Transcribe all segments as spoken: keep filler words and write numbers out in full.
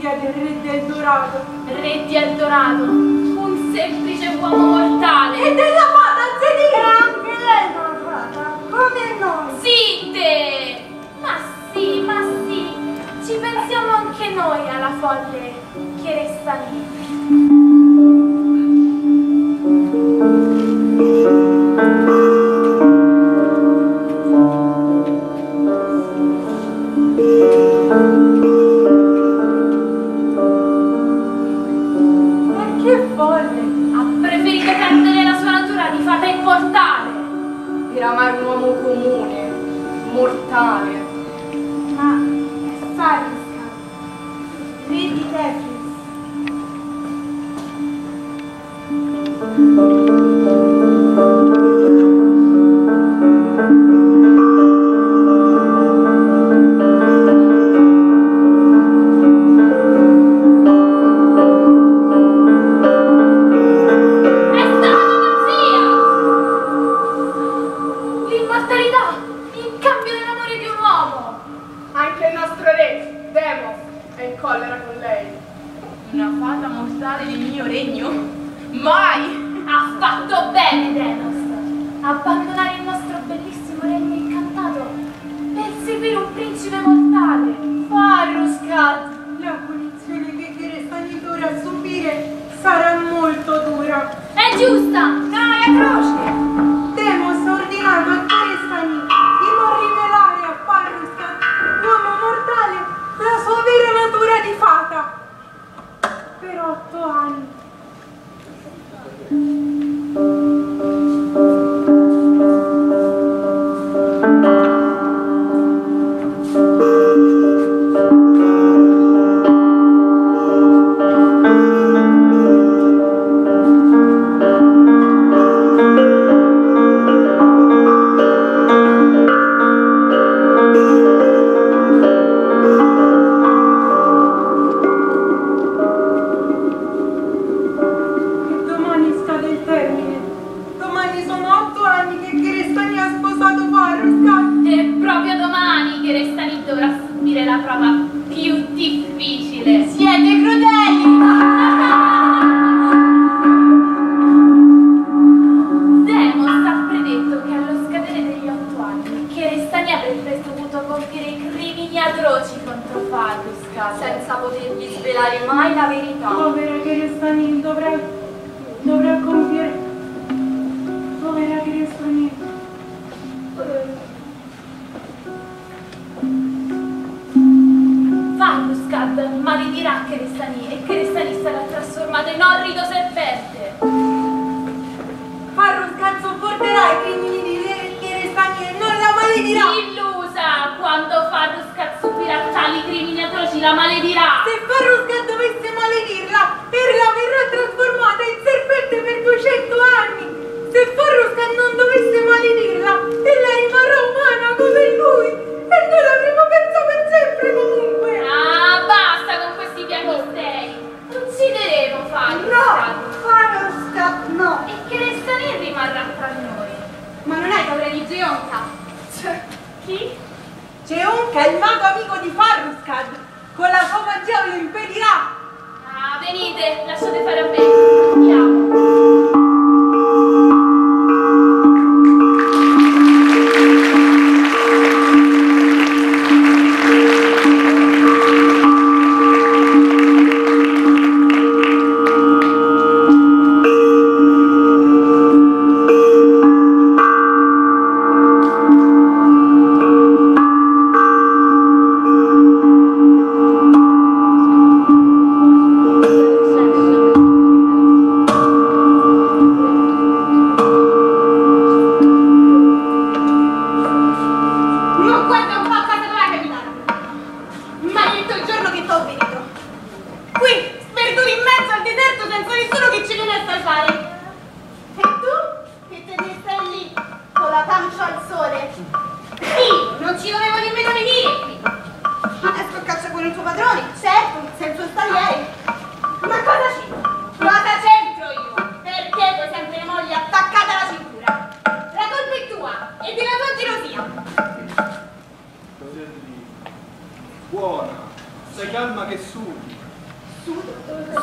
figlia del re di Eldorado. Re di Eldorado, un semplice uomo mortale. E della fata Zedira! Anche lei è una fata, come noi. Sì, te! Ma sì, ma sì, ci pensiamo anche noi alla folle che resta lì. Per amare un uomo comune, mortale. Ma Farruscad, re di Buona, sei calma che sudi, Sudo,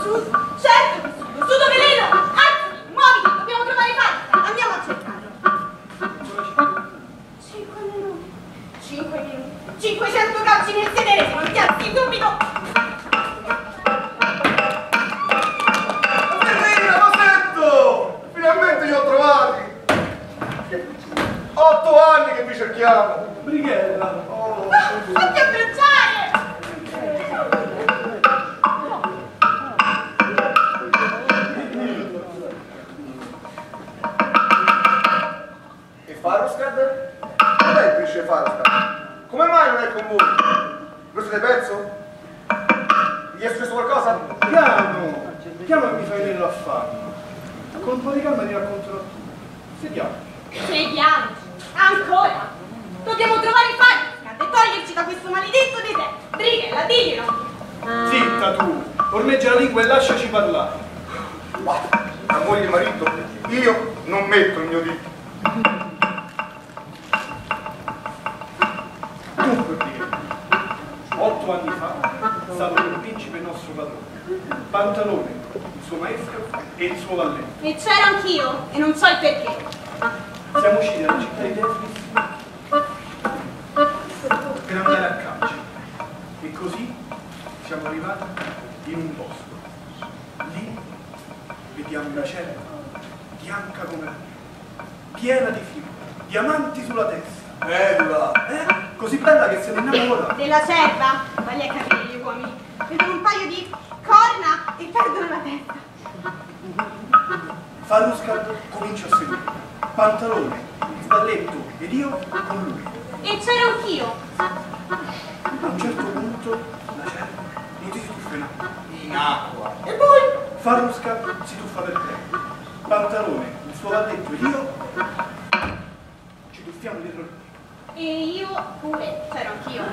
sudo, certo, sudo, sudo veleno, alzati, muoviti, dobbiamo trovare Farruscad, andiamo a cercarlo. Cinque minuti, cinque minuti, cinquecento calci nel sedere, se non ti alzi subito. Finalmente li ho trovati! Otto anni che vi cerchiamo! Brighella! Oh, fatti abbracciare! E Farruscad? Dov'è il principe Farruscad? Come mai non è con voi? Lo siete perso? Gli è successo qualcosa? Piano! Piano mi fai nell'affanno! Con un po' di calma ti racconterò tutto. Sediamoci. Sediamoci? Ancora? Dobbiamo trovare Farruscad e toglierci da questo maledetto deserto. Brighella, diglielo. Zitta tu, ormeggia la lingua e lasciaci parlare. Ma, a moglie e marito, io non metto il mio dito. Dunque, Brighella, otto anni fa, stato il principe nostro padrone, Pantalone, il suo maestro e il suo valletto. E c'ero anch'io, e non so il perché. Siamo usciti dalla città di Teflis per andare a caccia. E così siamo arrivati in un bosco. Lì vediamo una cella bianca come la neve, piena di fiori, diamanti sulla testa. Bella! Eh? Così bella che se ne innamora. Della cerva? Voglio capire gli uomini. Vedono un paio di corna e perdono la testa. Farruscad comincia a seguire. Pantalone, il balletto ed io con lui. E c'ero anch'io. A un certo punto la cerva non si tuffa in acqua. In acqua. E poi? Farruscad si tuffa per terra. Pantalone, il suo balletto ed io ci tuffiamo dietro lui. E io pure, c'ero anch'io.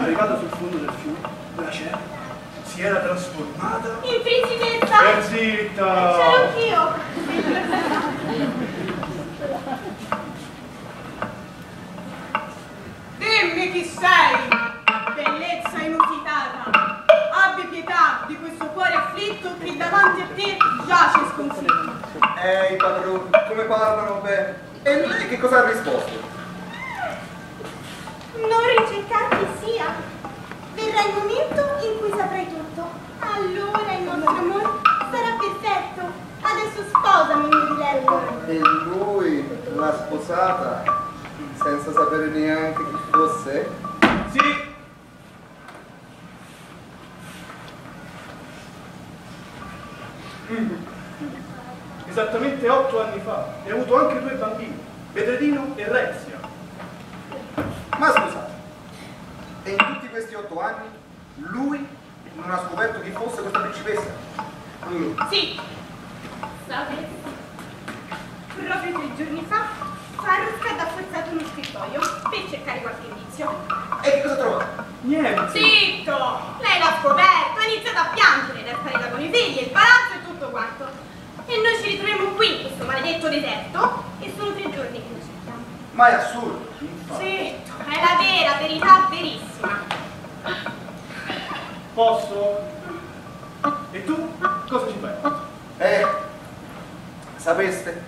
Arrivata sul fondo del fiume, la cerva si era trasformata in principessa! Per zitta! C'ero anch'io! Dimmi chi sei, bellezza inusitata! Abbi pietà di questo cuore afflitto che davanti a te giace sconfitto. Ehi padrone, come parlano bene! E lei che cosa ha risposto? Non ricercar chi sia. Verrà il momento in cui saprai tutto. Allora il nostro amore sarà perfetto. Adesso sposami, mio diletto. E lui l'ha sposata senza sapere neanche chi fosse? Sì. Mm. Esattamente otto anni fa. E ha avuto anche due bambini, Vedredino e Rezia. Ma scusate, e in tutti questi otto anni lui non ha scoperto chi fosse questa principessa? Mm. Sì, sapete, proprio due giorni fa Farruscad ha forzato uno scrittoio per cercare qualche indizio. E che cosa ha trovato? Niente. Zitto! Lei l'ha scoperto, ha iniziato a piangere, l'ha sparita con i figli, il palazzo e tutto quanto. E noi ci ritroviamo qui, in questo maledetto deserto, e sono tre giorni che noi cerchiamo. Ma è assurdo! Sì, è la vera verità, verissima. Posso? E tu? Cosa ci fai? Eh, sapeste,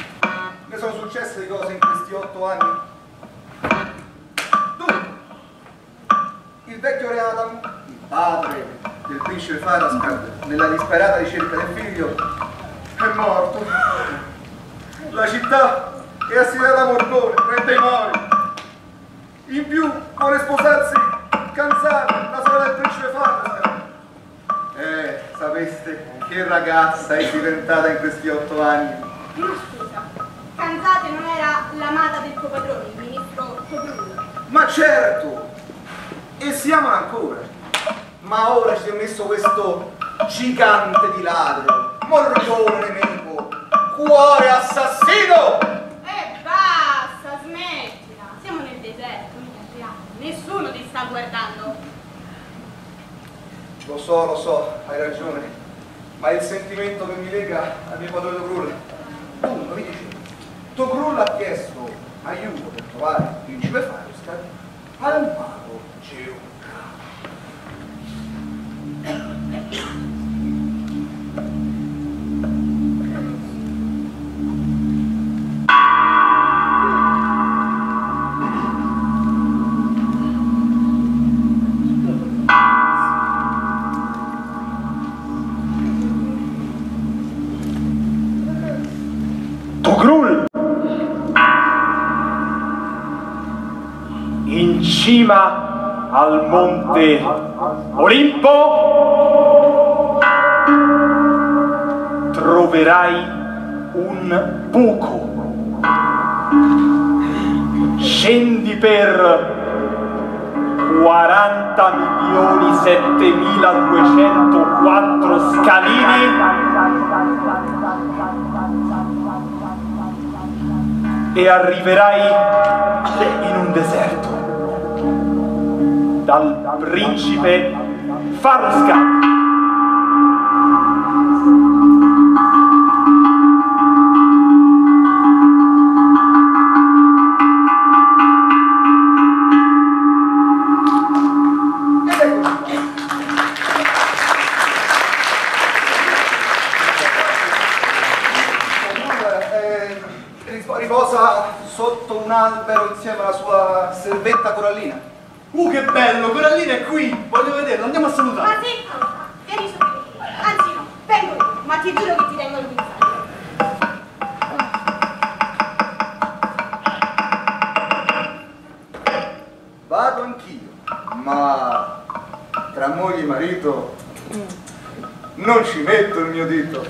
mi sono successe di cose in questi otto anni. Dunque, il vecchio re Adam, il padre del principe Farruscad, nella disperata ricerca del figlio, è morto. La città è assediata a Morgone, re dei Mori. In più vuole sposarsi Canzade, la sorella del principe Farruscad. Eh, sapeste che ragazza è diventata in questi otto anni? Ma scusa, Canzade non era l'amata del tuo padrone, il ministro Tokrul? Ma certo! E si amano ancora! Ma ora ci ho messo questo gigante di ladro, Morgone nemico, cuore assassino! E basta, smetti! Siamo nel deserto, nessuno ti sta guardando. Lo so, lo so, hai ragione, ma il sentimento che mi lega al mio padrone Tokrul. Dunque, mi dice, Tokrul ha chiesto aiuto per trovare il principe Farruscad al mago Gioca. cima al monte Olimpo troverai un buco. Scendi per quaranta milioni settemiladuecentoquattro scalini e arriverai in un deserto dal principe Farruscad. Sotto un albero insieme alla sua servetta Corallina. Uh, che bello, Corallina è qui, voglio vederla, andiamo a salutare. Ma sì, vieni su. Anzi no, vengo io, ma ti giuro che ti tengo il guizzaglio. Vado anch'io, ma tra moglie e marito non ci metto il mio dito.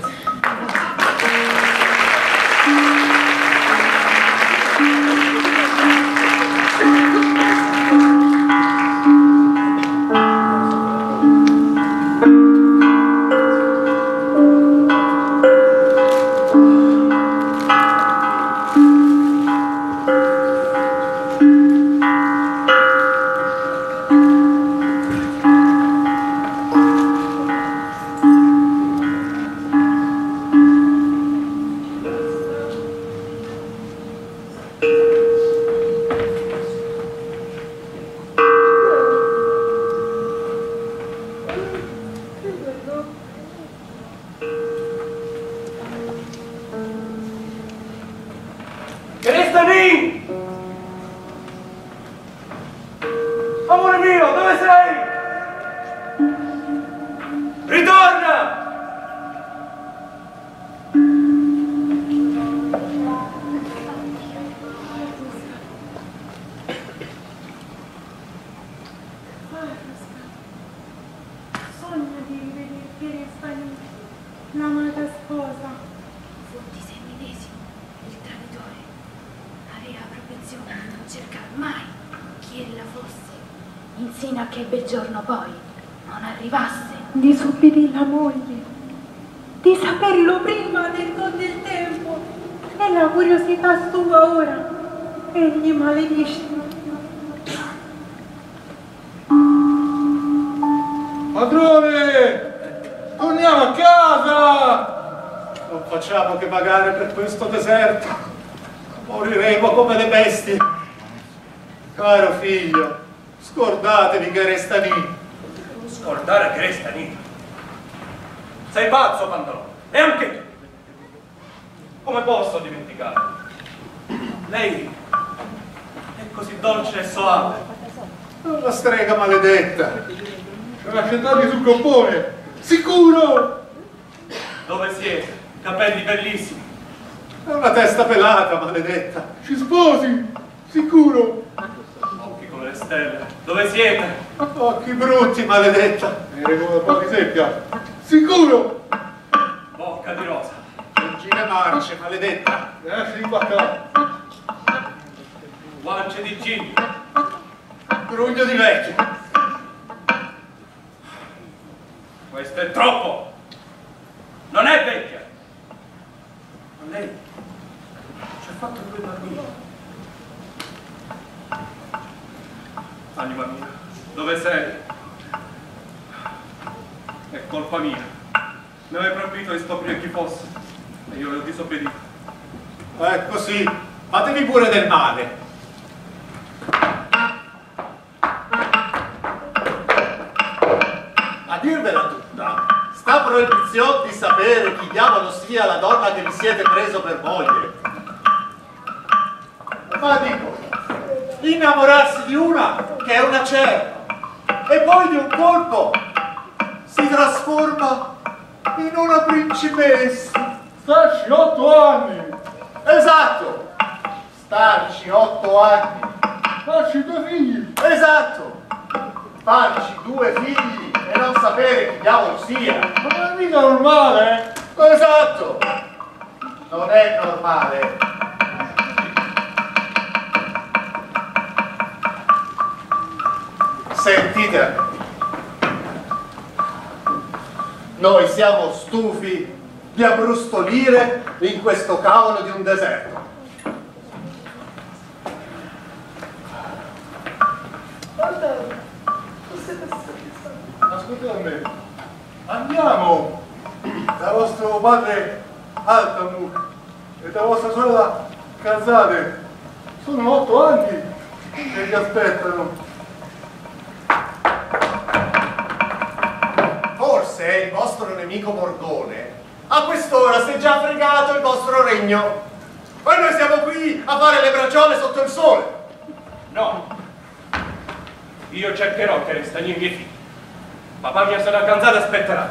Starci otto anni, Farci due figli! Esatto! Farci due figli e non sapere chi diavolo sia! Ma non è mica normale! Esatto! Non è normale! Sentite! Noi siamo stufi di abbrustolire in questo cavolo di un deserto. Guardate, siete stati. Ascoltate, andiamo da vostro padre Altamur e da vostra sorella Canzade. Sono otto anni che vi aspettano. Forse il vostro nemico Morgone a quest'ora si è già fregato il vostro regno. Ma noi siamo qui a fare le braciole sotto il sole. No, io cercherò che restano i miei figli. Papà mia sarà cansata e aspetterà.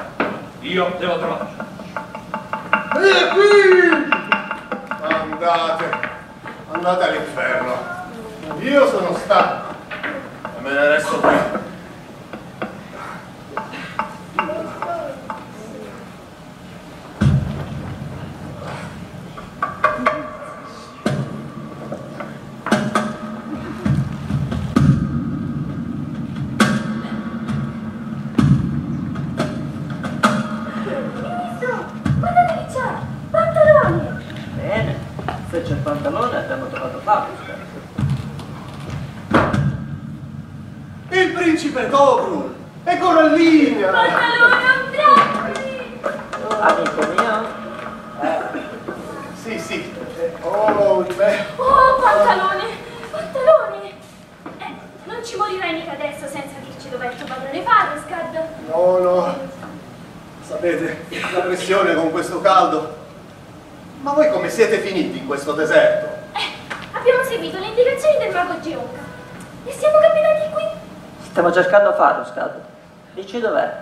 Io devo trovarlo. E qui! Andate, andate all'inferno. Io sono stanco e me ne resto qui. Il principe Tokrul e Corallina! Pantalone andranti! Amico mio? Eh, sì, sì. Oh, beh. Oh, pantalone! Pantalone! Eh, non ci morirai mica adesso senza dirci dov'è il tuo padrone Farruscad. No, no. Sapete, la pressione con questo caldo. Ma voi come siete finiti in questo deserto? Eh, abbiamo seguito le indicazioni del mago Gioca e siamo capitati qui. Stiamo cercando Farruscad. Dici dov'è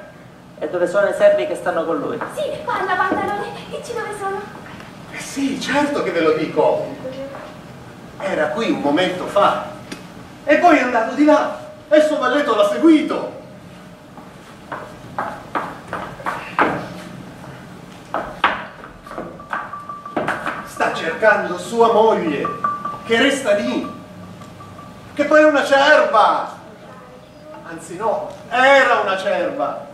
e dove sono i servi che stanno con lui. Sì, parla pantalone, dici dove sono. Eh sì, certo che ve lo dico. Era qui un momento fa e poi è andato di là e il suo valletto l'ha seguito. Cercando sua moglie che resta lì, che poi è una cerva, anzi no, era una cerva,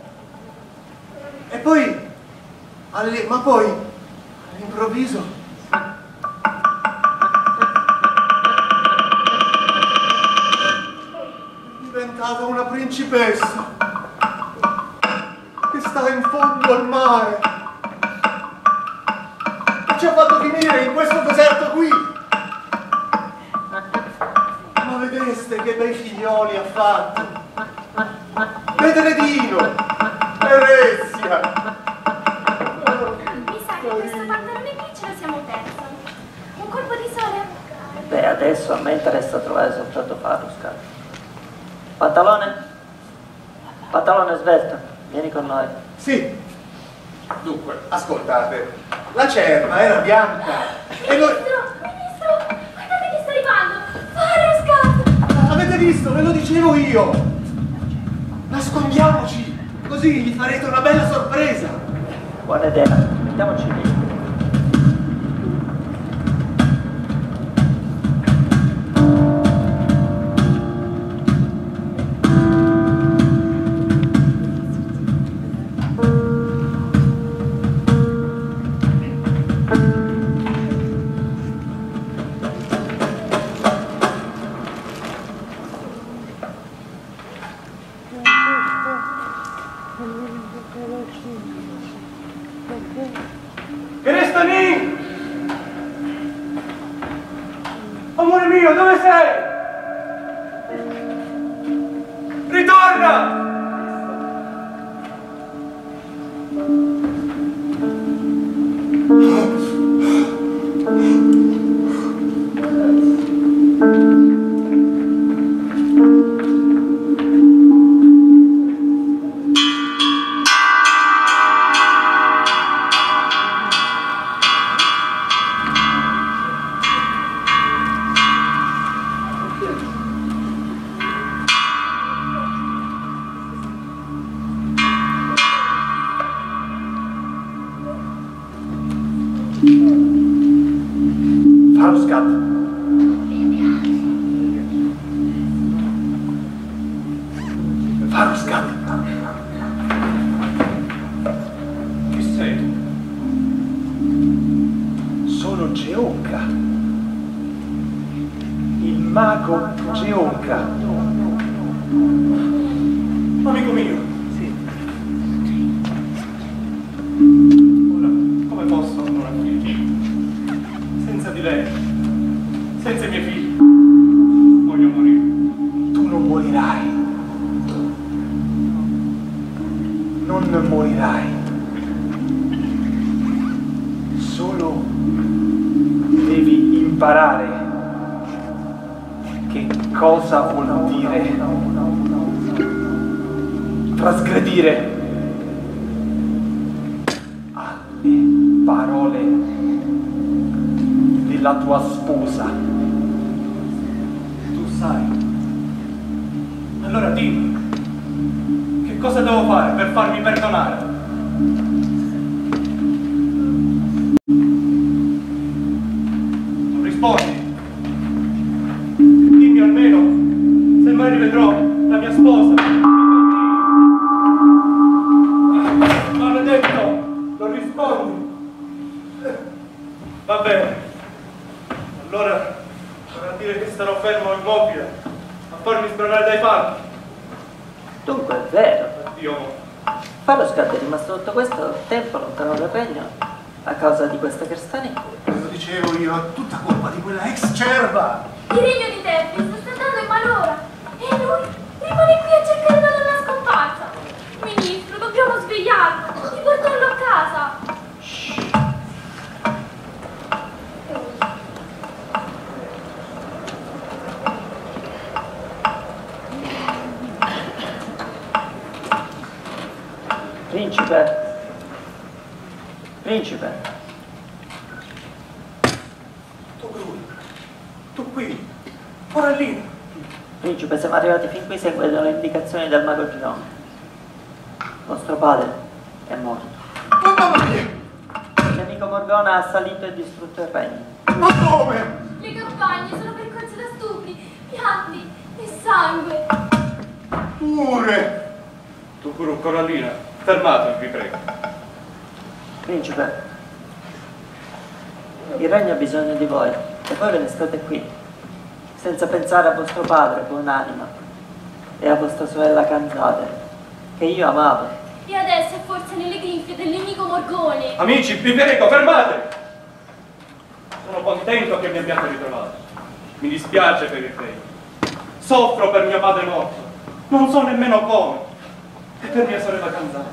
e poi alle, ma poi all'improvviso diventava una principessa che sta in fondo al mare. Ci ha fatto finire in questo deserto qui. Ma vedeste che bei figlioli ha fatto? Pedredino, Erezia. Mi sa che questo pantalone qui ce lo siamo perso. Un colpo di sole? Beh, adesso a me interessa trovare soltanto Farruscad. Pantalone? Pantalone svelto, vieni con noi. Sì. Dunque, ascoltate. La cerva era bianca. Ministro, e lo... ministro, guardate che sta arrivando. Farruscad! Avete visto? Ve lo dicevo io. Nascondiamoci, così gli farete una bella sorpresa. Buona idea, mettiamoci lì. Farruscad. Chi sei tu? Sono Gioca, il mago Gioca. Amico mio. Sì. Ora, come posso ancora finire? Senza di lei, senza i miei figli, voglio morire. Tu non morirai. Non morirai, solo devi imparare che cosa vuol dire trasgredire alle parole della tua sposa. Tu sai, allora dimmi. Cosa devo fare per farmi perdonare? Non rispondi. Dimmi almeno se mai rivedrò la mia sposa. Ah, maledetto! Non rispondi. Va bene. Allora vorrà dire che starò fermo immobile a farmi sbranare dai falchi. Dunque è vero. Farruscad è rimasto tutto questo tempo lontano dal regno a causa di questa Cherestanì. Lo dicevo io, è tutta colpa di quella ex cerva! Il regno di Teflis sta andando in malora e lui rimane qui a cercare la donna scomparsa. Ministro, dobbiamo svegliarlo e portarlo a casa. Shh. Principe, principe. Tokrul, tu qui, Corallina. Principe, siamo arrivati fin qui seguendo le indicazioni del mago Gnome. Vostro padre è morto. Ma come? Il nemico Morgone ha assalito e distrutto il regno. Ma come? Le campagne sono percorse da stupri, pianti e sangue. Pure. Tokrul, Corallina. Fermatevi, vi prego. Principe, il regno ha bisogno di voi e voi restate qui, senza pensare a vostro padre, buon'anima, e a vostra sorella Canzade, che io amavo. E adesso è forse nelle grinfie del nemico Morgone. Amici, vi prego, fermate! Sono contento che mi abbiate ritrovato. Mi dispiace per il regno. Soffro per mio padre morto. Non so nemmeno come. E per mia sorella Canzade.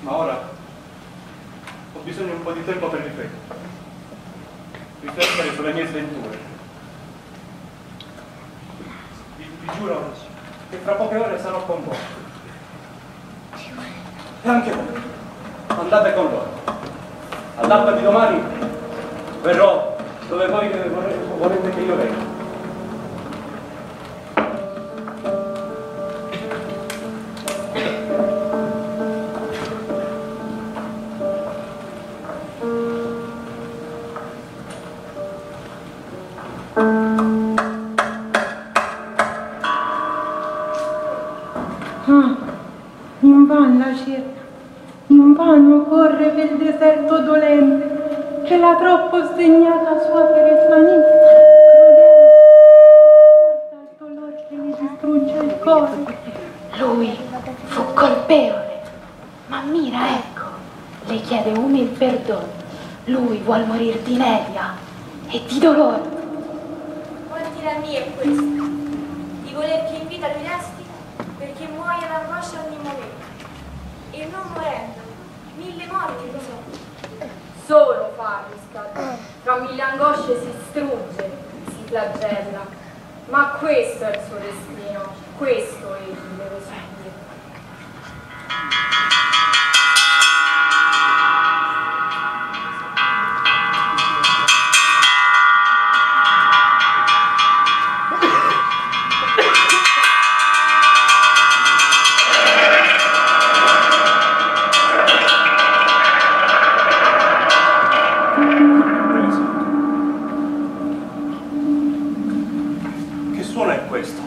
Ma ora ho bisogno di un po' di tempo per riflettere. Riflettere sulle mie sventure. Vi, vi giuro che fra poche ore sarò con voi. E anche voi. Andate con loro. All'alba di domani verrò dove voi vorrete, vorrete che io venga. Segnata sua Cherestanì, crudele, porta il dolore che gli distrugge il cuore. Lui fu colpevole, ma mira, ecco, le chiede umile perdono. Lui vuol morire di inedia e di dolore. Quanti tiranni è questo? Di voler che in vita ti resti perché muoia l'angoscia ogni momento. E non morendo, mille morti lo so. Solo Farruscad, tra mille angosce si strugge, si flagella, ma questo è il suo destino, questo egli deve subire. Questo.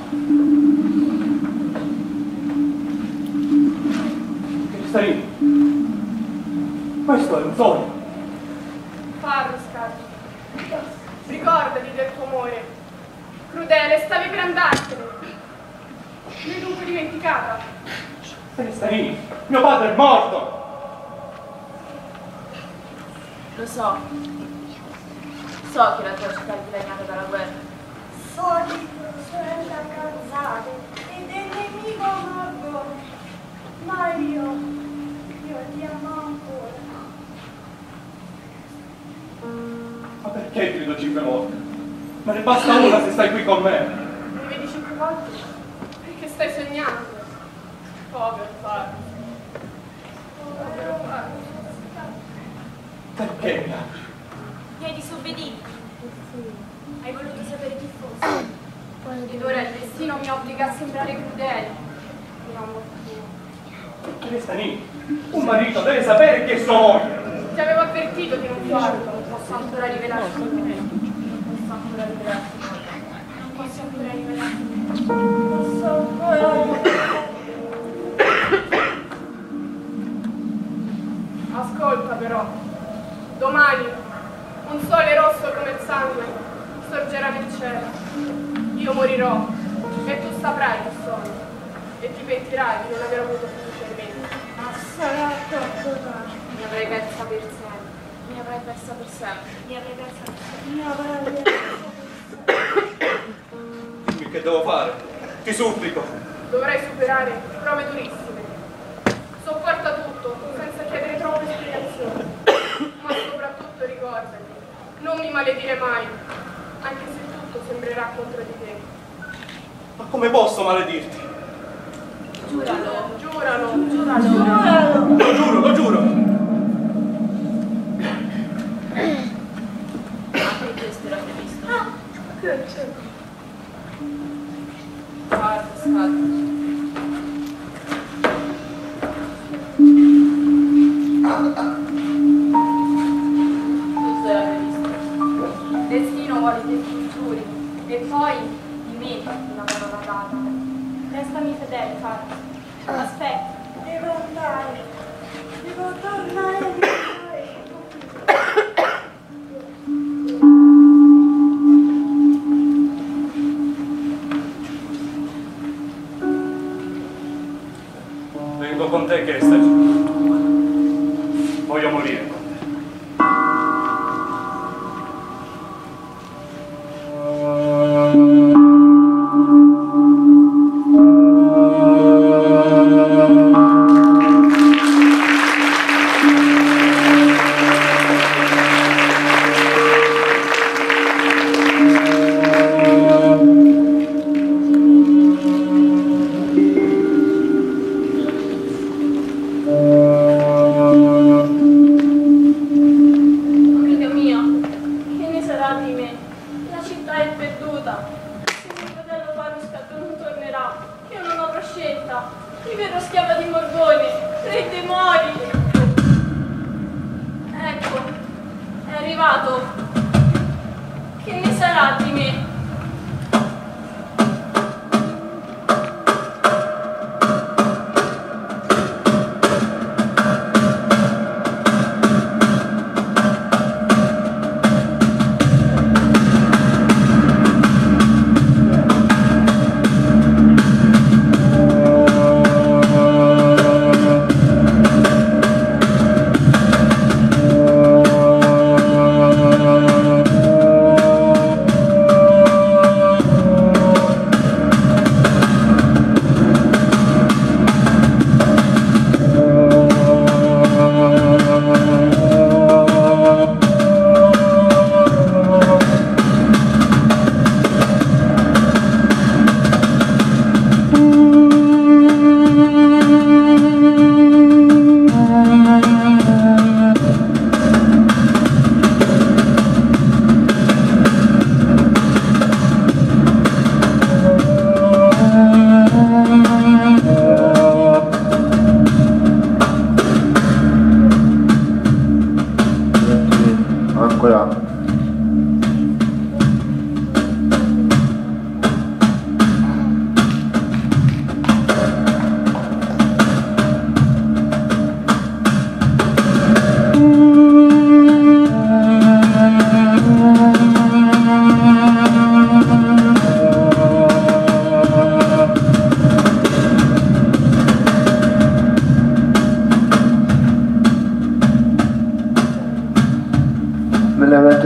sta lì. Questo è un sogno. Farruscad, ricordati del tuo amore. Crudele, stavi per andartene. L'hai dunque dimenticata? Cherestanì, mio padre è morto! Lo so. So che la tua città è dilaniata dalla guerra. Soli, sorella Canzade, e del nemico Morgone. Ma io, io ti amo ancora. Ma perché ti vedo cinque volte? Ma ne basta una se stai qui con me. Mi vedi cinque volte? Perché stai sognando? Povero Farruscad. Povero Farruscad. Perché? Mi hai disobbedito. Hai voluto sapere chi fosse. Ed ora il destino mi obbliga a sembrare crudele. Non ho morto. Cherestanì, un marito deve sapere che sono. Ti avevo avvertito che non farlo. Non posso ancora rivelarti. Non posso ancora rivelarti. Non posso ancora rivelarti. Non posso ancora rivelarti. Ascolta però. Domani, un sole rosso come il sangue sorgerà nel cielo. Io morirò e tu saprai che sono e ti pentirai di non aver avuto fiducia in me. Ma sarà troppo tardi. Mi avrei persa per sempre. Mi avrei persa per sempre. Mi avrei persa per sempre. Mi avrei persa per sempre. Dimmi che devo fare. Ti supplico. Dovrai superare prove durissime. Sopporta tutto senza chiedere troppe spiegazioni. Ma soprattutto ricordati, non mi maledire mai, anche se tutto sembrerà contro di te. Ma come posso maledirti? Giuralo, giuralo, giuralo, giuralo. Lo giuro, lo giuro. Anche questo era previsto. Ah, che c'è? Guarda, scalda. E poi di me una parola data. Restami fedele, Farruscad. Aspetta. Devo andare. Devo tornare a vivere. Vengo con te, Cherestanì. Voglio morire.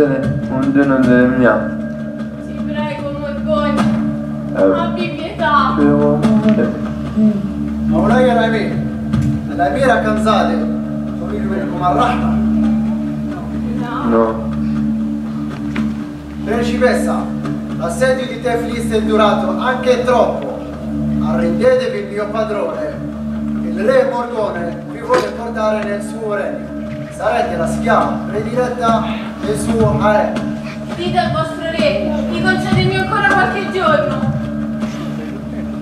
essere un dono del mio. Ti prego, Morgone, eh. abbi pietà. Devo morire. Ma vorrei che la mia, la mia Canzade, come arrata. No. Principessa, l'assedio di Teflis è durato anche troppo. Arrendetevi il mio padrone. Il re Morgone vi vuole portare nel suo regno. Sarete la schiava prediletta del suo re. Dite al vostro re di concedermi ancora qualche giorno.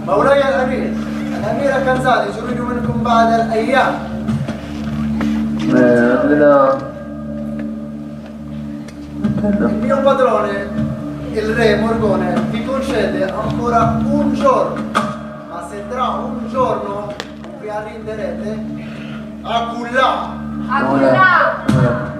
Ma ora è la mia, la mia Canzade, sono venuto in combattere e io. Beh, no. Il mio padrone, il re Morgone, vi concede ancora un giorno, ma se tra un giorno vi arrenderete a cullà. A cullà!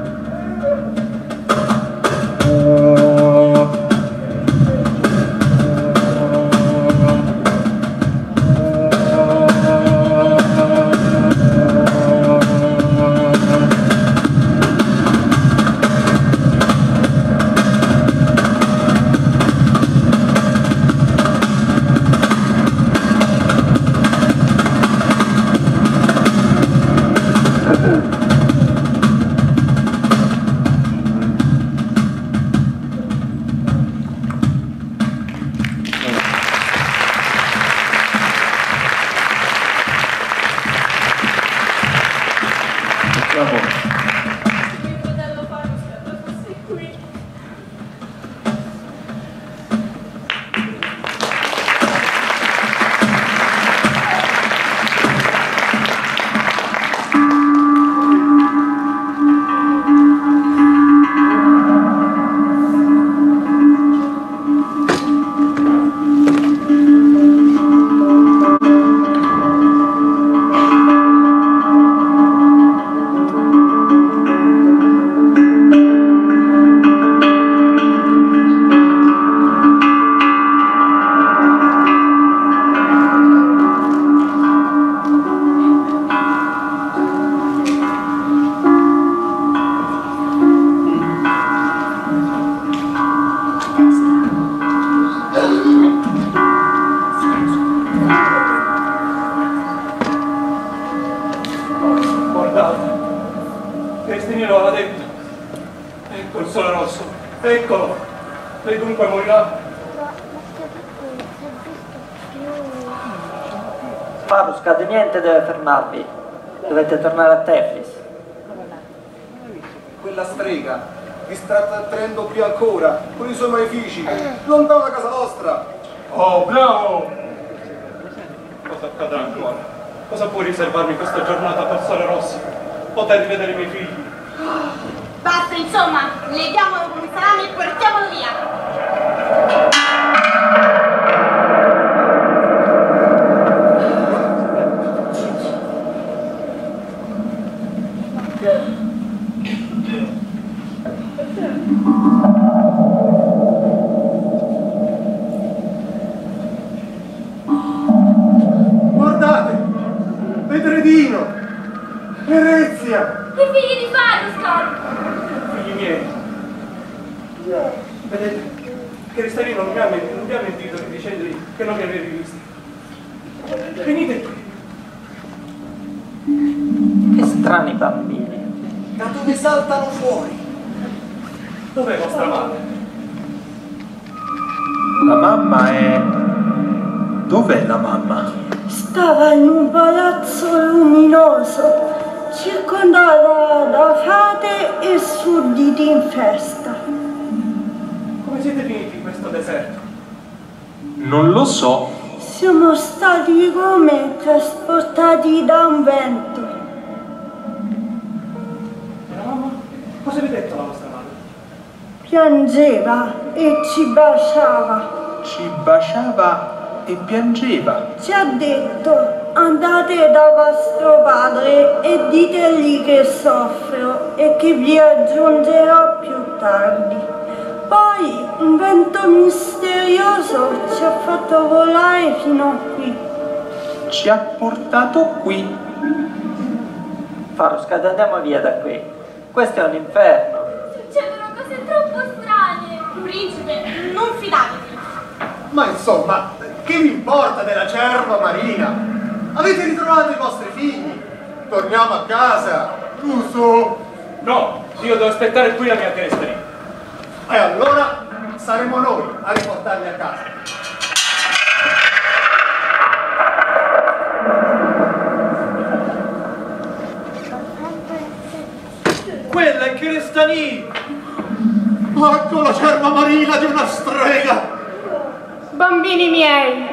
Farruscad, niente deve fermarvi. Dovete tornare a Teflis. Quella strega vi sta trattenendo più ancora con i suoi malefici. Lontano da casa nostra. Oh, bravo! Cosa accadrà ancora? Cosa può riservarmi questa giornata per Sole Rosso? Poter rivedere i miei figli. Basta, insomma, leghiamo un salame e portiamolo via. Trasportati da un vento. La mamma? Cosa vi ha detto la vostra madre? Piangeva e ci baciava. Ci baciava e piangeva. Ci ha detto: andate da vostro padre e ditegli che soffro e che vi aggiungerò più tardi. Poi un vento misterioso ci ha fatto volare fino a qui. Ci ha portato qui. Farruscad, andiamo via da qui. Questo è un inferno. Succedono cose troppo principe, non fidatevi. Ma insomma, che vi importa della cerva marina? Avete ritrovato i vostri figli? Torniamo a casa, giusto? No, io devo aspettare qui la mia testa. E allora saremo noi a riportarli a casa. Quella è Cherestanì! Ecco la cerva marina di una strega! Bambini miei!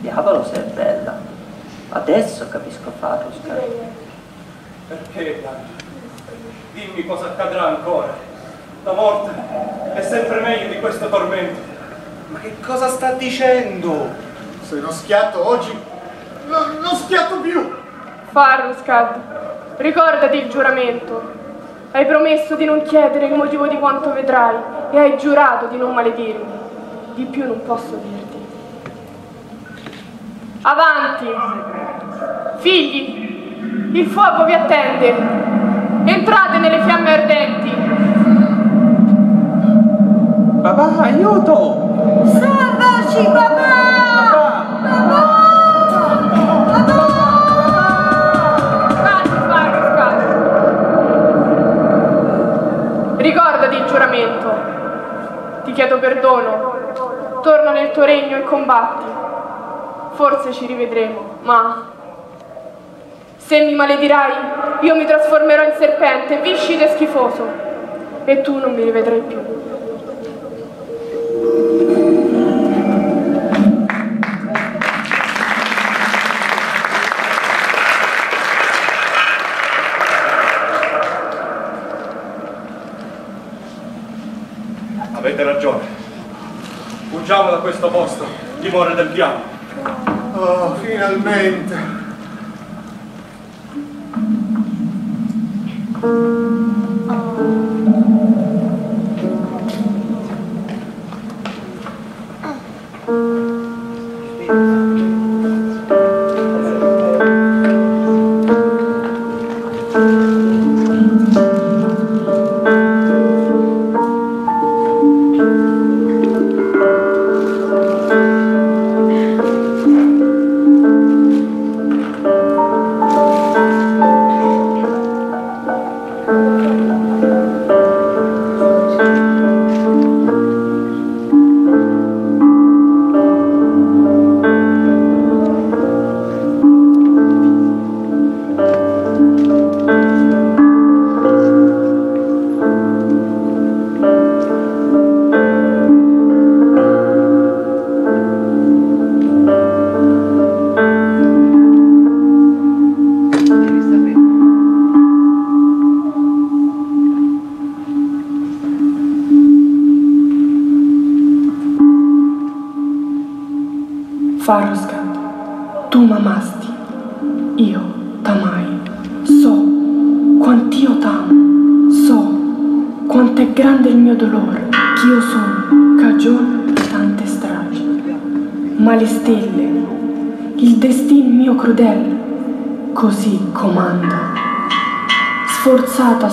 Diavolo se è bella! Adesso capisco Farruscad. Perché, Dante? Dimmi cosa accadrà ancora. La morte è sempre meglio di questo tormento. Ma che cosa sta dicendo? Se non schiatto oggi, no, non schiatto più! Farruscad, ricordati il giuramento. Hai promesso di non chiedere il motivo di quanto vedrai e hai giurato di non maledirmi. Di più non posso dirti. Avanti! Figli, il fuoco vi attende. Entrate nelle fiamme ardenti. Papà, aiuto! Salvaci, papà! Ricordati il giuramento, ti chiedo perdono, torna nel tuo regno e combatti. Forse ci rivedremo, ma se mi maledirai io mi trasformerò in serpente, viscido e schifoso, e tu non mi rivedrai più. Avete ragione. Fuggiamo da questo posto, dimora del diavolo. Oh, finalmente.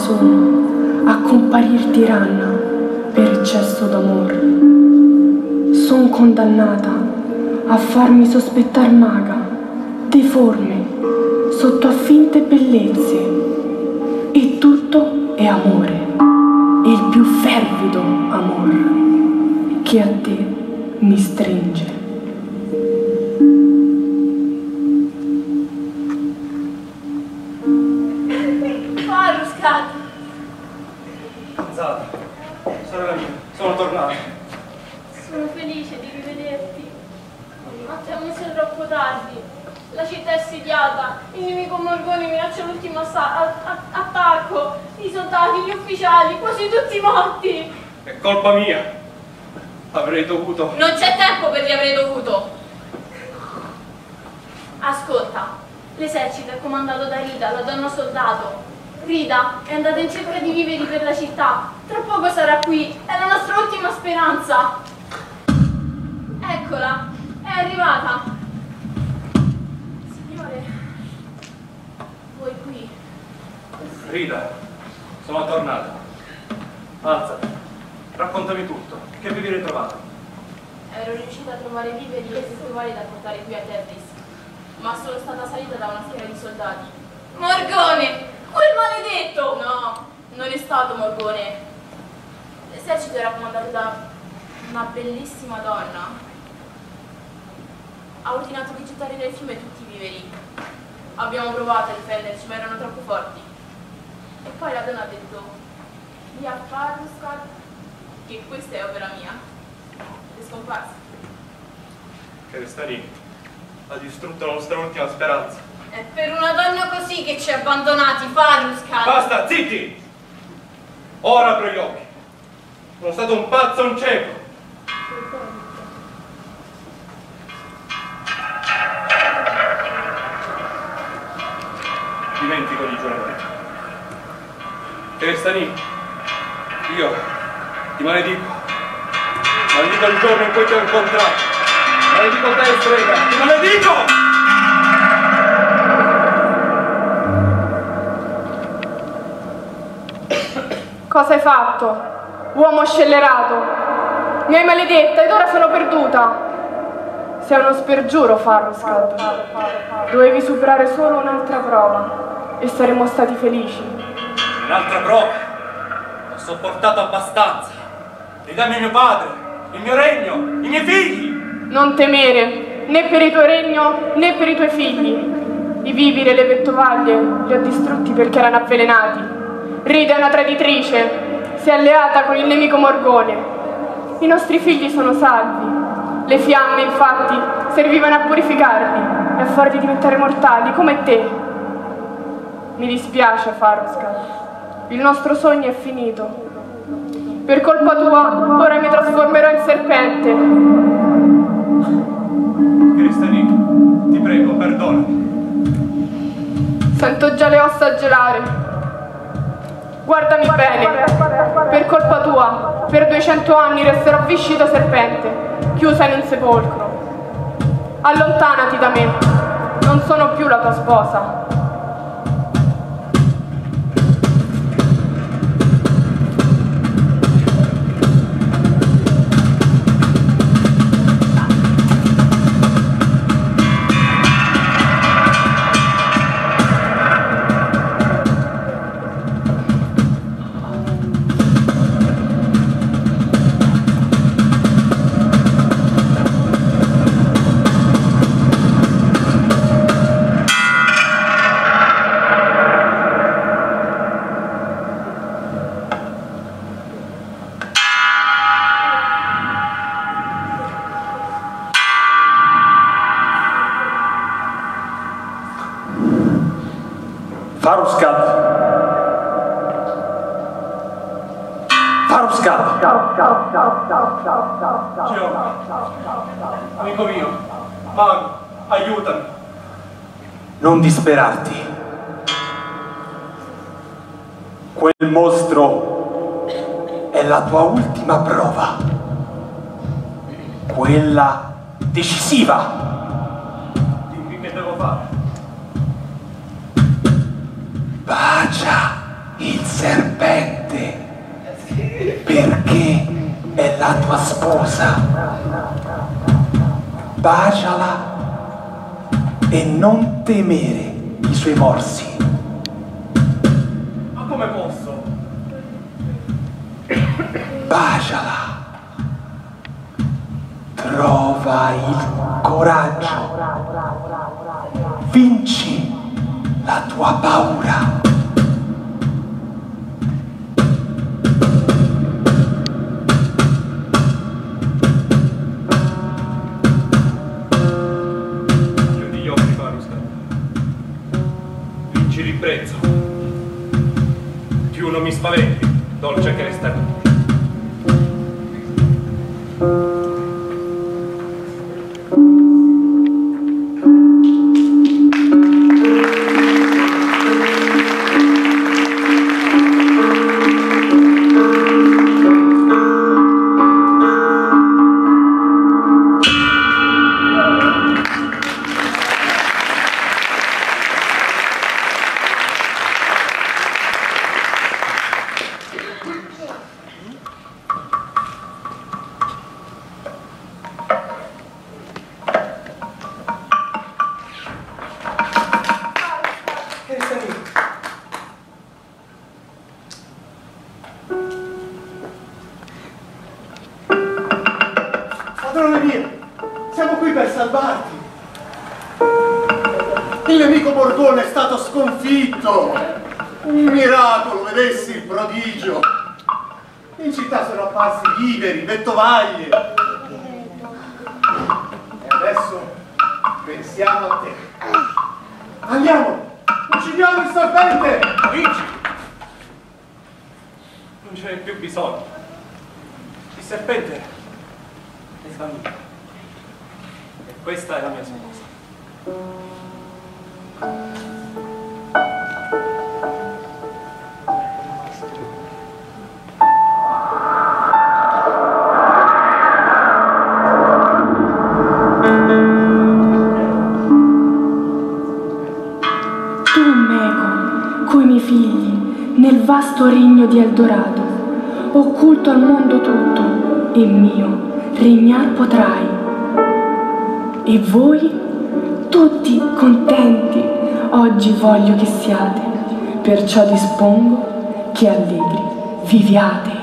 Sono a comparir tiranna per eccesso d'amore. Son condannata a farmi sospettar maga, deforme, sotto a finte bellezze. E tutto è amore, e il più fervido amor che a te mi stringe. Colpa mia, avrei dovuto... Non c'è tempo per gli avrei dovuto. Ascolta, l'esercito è comandato da Rida, la donna soldato. Rida è andata in cerca di viveri per la città, tra poco sarà qui, è la nostra ultima speranza. Eccola, è arrivata. Signore, voi qui... Rida, Sono tornata. Alzati. Raccontami tutto. Che vi viene trovato? Ero riuscita a trovare viveri e stivali da portare qui a Teflis, ma sono stata assalita da una schiera di soldati. Morgone! Quel maledetto! No, non è stato Morgone. L'esercito era comandato da una bellissima donna. Ha ordinato di gettare nel fiume tutti i viveri. Abbiamo provato a difenderci, ma erano troppo forti. E poi la donna ha detto, lì a Farruscad, che questa è opera mia. È scomparsa. Cherestanì ha distrutto la nostra ultima speranza. È per una donna così che ci ha abbandonati, Farruscad. Basta, zitti! Ora apro gli occhi. Sono stato un pazzo, un cieco. Dimentico di giurare. Cherestanì, io ti maledico. Maledico il giorno in cui ti ho incontrato. Maledico te, strega. Ti maledico! Cosa hai fatto, uomo scellerato? Mi hai maledetta ed ora sono perduta. Sei uno spergiuro, Farruscad. Dovevi superare solo un'altra prova. E saremmo stati felici. Un'altra prova. Ho sopportato abbastanza. Ridami mio padre, il mio regno, i miei figli. Non temere, né per il tuo regno, né per i tuoi figli. I viveri e le vettovaglie li ho distrutti perché erano avvelenati. Rida è una traditrice. Si è alleata con il nemico Morgone. I nostri figli sono salvi. Le fiamme, infatti, servivano a purificarli e a farli diventare mortali come te. Mi dispiace, Farruscad. Il nostro sogno è finito. Per colpa tua, ora mi trasformerò in serpente. Cherestanì, ti prego, perdonami. Sento già le ossa gelare. Guardami bene. Per colpa tua, per duecento anni resterò viscida serpente, chiusa in un sepolcro. Allontanati da me. Non sono più la tua sposa. Gioca, amico mio, mago, aiutami. Non disperarti. Quel mostro è la tua ultima prova. Quella decisiva. Dimmi che devo fare. Bacia il serpente. Perché è la tua sposa. Baciala e non temere i suoi morsi. Ma come posso? Baciala. Trova il coraggio. Vinci la tua paura. Prezzo. Più non mi spaventi, dolce Cherestanì. Padrone mio, siamo qui per salvarti. Il nemico Morgone è stato sconfitto. Un miracolo, vedessi il prodigio. In città sono apparsi viveri, vettovaglie. E adesso pensiamo a te. Andiamo, uccidiamo il serpente. Vinci. Non ce n'è più bisogno. Il serpente è svanito. E questa è la mia sposa. Nel vasto regno di Eldorado, occulto al mondo tutto, e mio regnar potrai. E voi, tutti contenti, oggi voglio che siate, perciò dispongo che allegri viviate.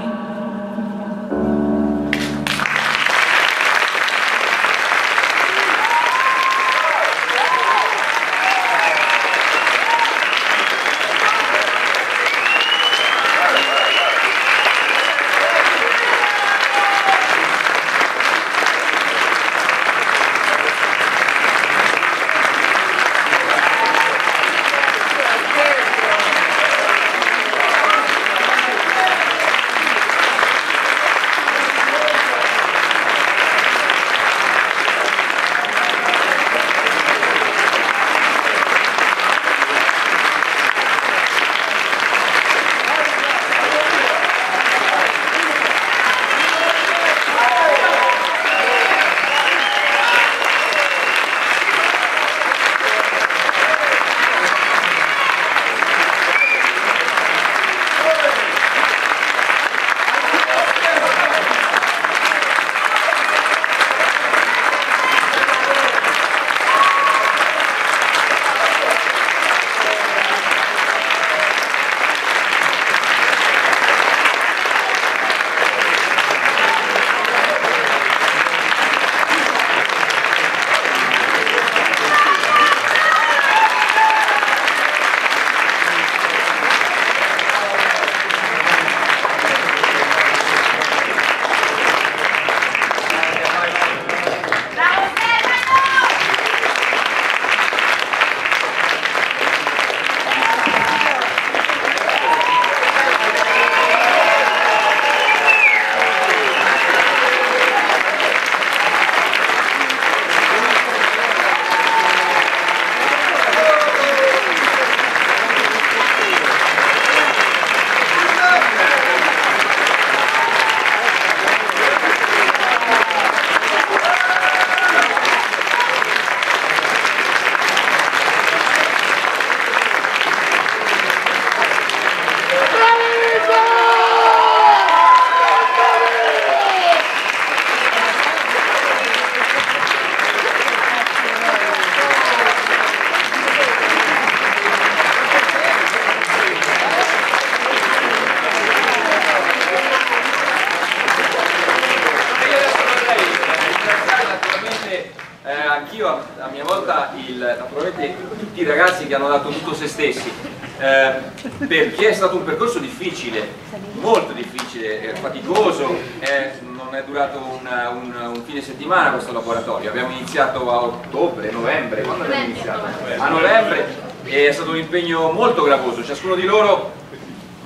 Perché è stato un percorso difficile, molto difficile, faticoso, è, non è durato una, un, un fine settimana questo laboratorio, abbiamo iniziato a ottobre, novembre, quando abbiamo iniziato? A novembre, e è stato un impegno molto gravoso, ciascuno di loro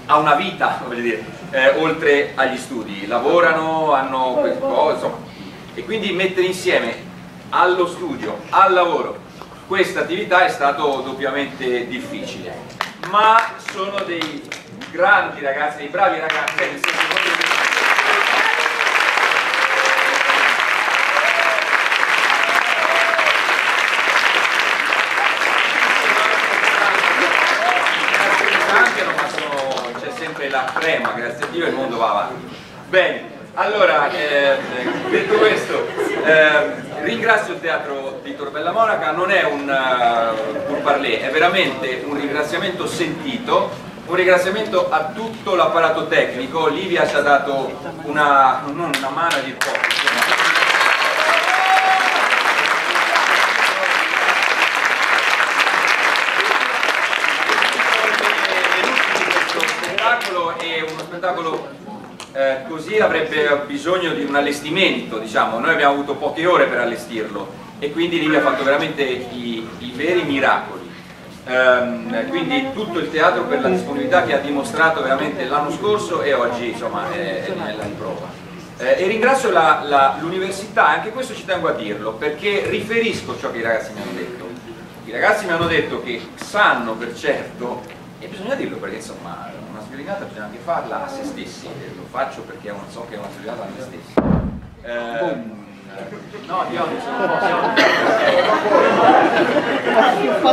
ha una vita, voglio dire, eh, oltre agli studi, lavorano, hanno quel po', insomma, e quindi mettere insieme allo studio, al lavoro, questa attività è stato doppiamente difficile. Ma sono dei grandi ragazzi, dei bravi ragazzi, nel senso che non passano, c'è sempre la crema, grazie a Dio il mondo va avanti. Bene, allora, eh, detto questo, eh, ringrazio il teatro di Tor Bella Monaca, non è un uh, parler, è veramente un ringraziamento sentito, un ringraziamento a tutto l'apparato tecnico. Livia ci ha dato una, non una mano di poco, così avrebbe bisogno di un allestimento, diciamo. Noi abbiamo avuto poche ore per allestirlo e quindi lì ha fatto veramente i, i veri miracoli. Ehm, quindi tutto il teatro, per la disponibilità che ha dimostrato veramente l'anno scorso e oggi, insomma, è, è nella riprova. Eh, e ringrazio l'università, anche questo ci tengo a dirlo, perché riferisco ciò che i ragazzi mi hanno detto. I ragazzi mi hanno detto che sanno per certo, e bisogna dirlo perché insomma una sviolinata bisogna anche farla a se stessi, lo faccio perché so che è una sviolinata a me stesso. Eh, No, io non sono un po' siamo...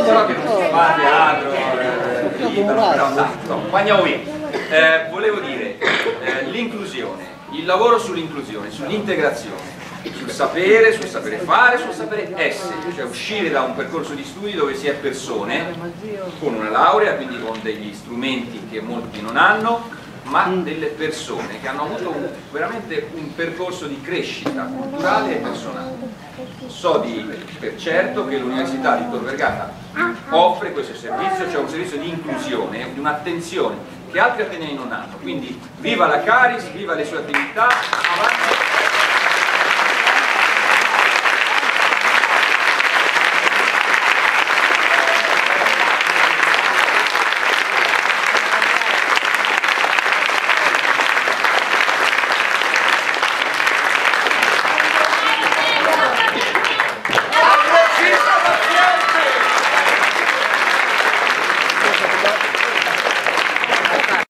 so che non si fa teatro, eh, però dai, no, andiamo via. Eh, volevo dire, eh, l'inclusione, il lavoro sull'inclusione, sull'integrazione, sul sapere, sul sapere fare, sul sapere essere, cioè uscire da un percorso di studi dove si è persone con una laurea, quindi con degli strumenti che molti non hanno, ma delle persone che hanno avuto un, veramente un percorso di crescita culturale e personale. So di, per certo che l'Università di Tor Vergata offre questo servizio, cioè un servizio di inclusione, di un'attenzione che altri atenei non hanno. Quindi viva la Caris, viva le sue attività, avanti.